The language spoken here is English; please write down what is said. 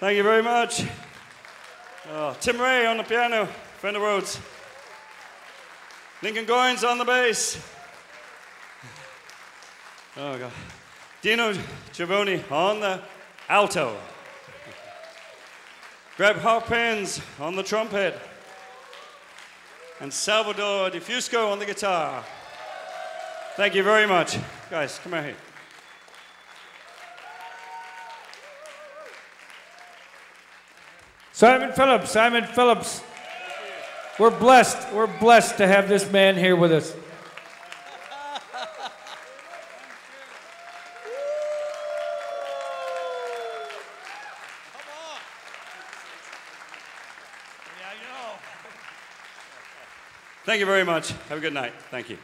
Thank you very much. Tim Ray on the piano, friend of Rhodes. Lincoln Goines on the bass. Oh, God. Dino Govoni on the alto. Greg Hopkins on the trumpet. And Salvador DiFusco on the guitar. Thank you very much. Guys, come out here. Simon Phillips, Simon Phillips. We're blessed to have this man here with us. Thank you very much. Have a good night. Thank you.